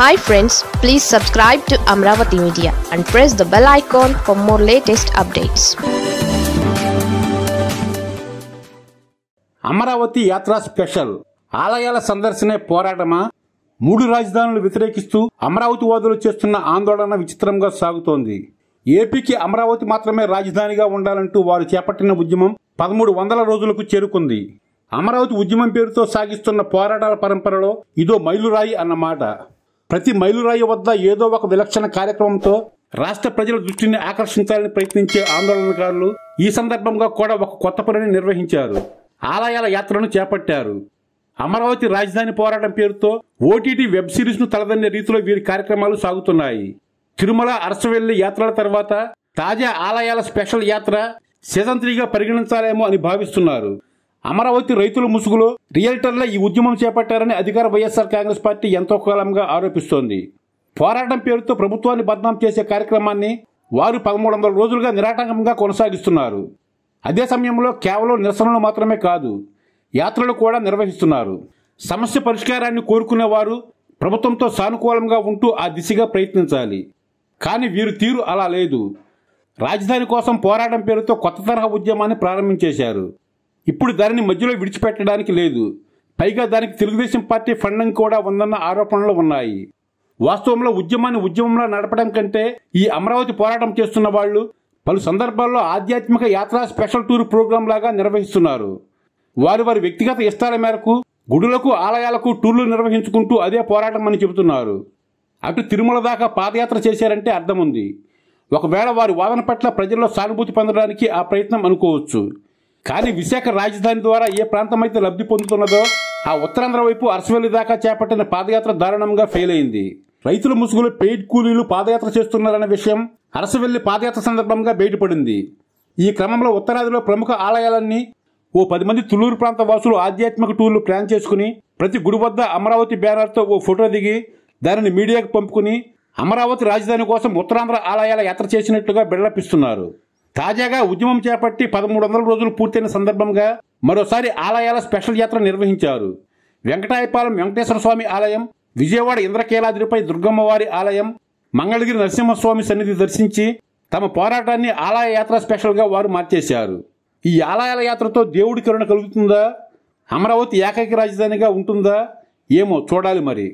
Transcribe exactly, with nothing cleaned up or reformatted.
Hi friends, please subscribe to Amaravati Media and press the bell icon for more latest updates. Amaravati Yatra Special Alayala Sandarsane Poratama Mudu Rajdanulu Vitrekistu Amaravati Vadulu Chestuna Andolana Vichitramga Sagutondi ఏపీకి అమరావతి మాత్రమే రాజధానిగా ఉండాలంటూ వారు చేపట్టిన ఉద్యమం పదమూడు వందల రోజులకు చేరుకుంది. అమరావతి ఉద్యమం పేరుతో సాగిస్తున్న పోరాటాల పరంపరలో ఇదో మైలురాయి అన్నమాట. ప్రతి మైలురాయి వద్ద ఏదో ఒక విలక్షణ కార్యక్రమంతో రాష్ట్ర ప్రజల దృష్టిని ఆకర్షించాలని ప్రయత్నించే ఆందోళనకారులు ఈ సందర్భంగా కూడా ఒక కొత్త పనిని నిర్వహించారు. ఆలయాల యాత్రను చేపట్టారు. అమరావతి రాజధాని పోరాటం పేరుతో ఓటీటీ వెబ్ సిరీస్ను తలదన్నే రీతిలో వీరి కార్యక్రమాలు సాగుతున్నాయి. తిరుమల అరసవెల్లి యాత్రల తర్వాత తాజా ఆలయాల స్పెషల్ యాత్ర సీజన్ త్రీగా పరిగణించాలేమో అని భావిస్తున్నారు. అమరావతి రైతుల ముసుగులో రియల్టర్ల ఈ ఉద్యమం చేపట్టారని అధికార వైఎస్ఆర్ కాంగ్రెస్ పార్టీ ఎంతో కాలంగా ఆరోపిస్తోంది. పోరాటం పేరుతో ప్రభుత్వాన్ని బద్నాం చేసే కార్యక్రమాన్ని వారు పదమూడు వందల రోజులుగా నిరాటంకంగా కొనసాగిస్తున్నారు. అదే సమయంలో కేవలం నిరసనలు మాత్రమే కాదు, యాత్రలు కూడా నిర్వహిస్తున్నారు. సమస్య పరిష్కారాన్ని కోరుకునేవారు ప్రభుత్వంతో సానుకూలంగా ఉంటూ ఆ దిశగా ప్రయత్నించాలి. కానీ వీరు తీరు అలా లేదు. రాజధాని కోసం పోరాటం పేరుతో కొత్త తరహా ఉద్యమాన్ని ప్రారంభించేశారు. ఇప్పుడు దానిని మధ్యలో విడిచిపెట్టడానికి లేదు. పైగా దానికి తెలుగుదేశం పార్టీ ఫండింగ్ కూడా ఉందన్న ఆరోపణలు ఉన్నాయి. వాస్తవంలో ఉద్యమాన్ని ఉద్యమంలో నడపడం కంటే ఈ అమరావతి పోరాటం చేస్తున్న వాళ్ళు పలు సందర్భాల్లో ఆధ్యాత్మిక యాత్ర స్పెషల్ టూర్ ప్రోగ్రాం లాగా నిర్వహిస్తున్నారు. వారి వారి వ్యక్తిగత ఇష్టాల మేరకు గుడులకు ఆలయాలకు టూర్లు నిర్వహించుకుంటూ అదే పోరాటం అని చెబుతున్నారు. అటు తిరుమల దాకా పాదయాత్ర చేశారంటే అర్థం ఉంది. ఒకవేళ వారి వాదన పట్ల ప్రజల్లో సానుభూతి పొందడానికి ఆ ప్రయత్నం అనుకోవచ్చు. కానీ విశాఖ రాజధాని ద్వారా ఏ ప్రాంతమైతే లబ్ధి పొందుతున్నదో ఆ ఉత్తరాంధ్ర వైపు అరసవెల్లి దాకా చేపట్టిన పాదయాత్ర దారుణంగా ఫెయిల్ అయింది. రైతుల ముసుగులో పెయిడ్ కూలీలు పాదయాత్ర చేస్తున్నారన్న విషయం అరసవెల్లి పాదయాత్ర సందర్భంగా బయటపడింది. ఈ క్రమంలో ఉత్తరాదిలో ప్రముఖ ఆలయాలన్నీ ఓ పది మంది తుళ్లూరు ప్రాంత వాసులు ఆధ్యాత్మిక టూర్లు ప్లాన్ చేసుకుని ప్రతి గుడి వద్ద అమరావతి బ్యానర్తో ఓ ఫోటో దిగి దానిని మీడియాకు పంపుకుని అమరావతి రాజధాని కోసం ఉత్తరాంధ్ర ఆలయాల యాత్ర చేసినట్లుగా బిల్డప్ ఇస్తున్నారు. తాజాగా ఉద్యమం చేపట్టి పదమూడు వందల రోజులు పూర్తయిన సందర్భంగా మరోసారి ఆలయాల స్పెషల్ యాత్ర నిర్వహించారు. వెంకటాయపాలెం వెంకటేశ్వర స్వామి ఆలయం, విజయవాడ ఇంద్రకీలాద్రిపై దుర్గమ్మవారి ఆలయం, మంగళగిరి నరసింహస్వామి సన్నిధి దర్శించి తమ పోరాటాన్ని ఆలయ యాత్ర స్పెషల్గా వారు మార్చేశారు. ఈ ఆలయాల యాత్రతో దేవుడి కరుణ కలుగుతుందా? అమరావతి ఏకైక రాజధానిగా ఉంటుందా? ఏమో చూడాలి మరి.